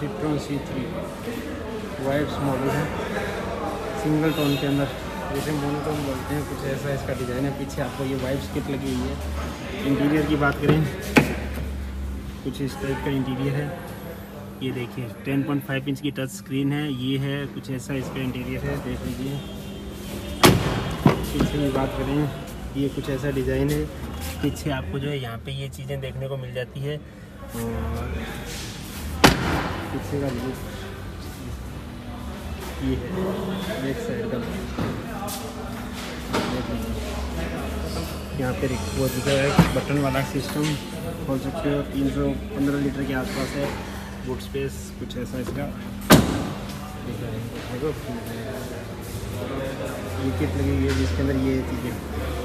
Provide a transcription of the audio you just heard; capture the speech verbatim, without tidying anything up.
Citron C three vibes model है, single tone के अंदर, जैसे मोनोटोन बोलते हैं कुछ ऐसा इसका डिज़ाइन है। पीछे आपको ये वाइब्स किट लगी हुई है। इंटीरियर की बात करें, कुछ इस टाइप का इंटीरियर है। ये देखिए टेन पॉइंट फाइव इंच की टच स्क्रीन है, ये है कुछ ऐसा इसका इंटीरियर है, देख लीजिए। पीछे की बात करें, ये कुछ ऐसा डिज़ाइन है। पीछे आपको जो है यहाँ पे ये चीज़ें देखने को मिल जाती है। और पीछे का ये है बैक साइड का, यहाँ पे वो जो है बटन वाला सिस्टम बोल सकते हो। तीन सौ पंद्रह लीटर के आसपास है बूट स्पेस, कुछ ऐसा इसका किट लगी हुई है जिसके अंदर ये चीज़ें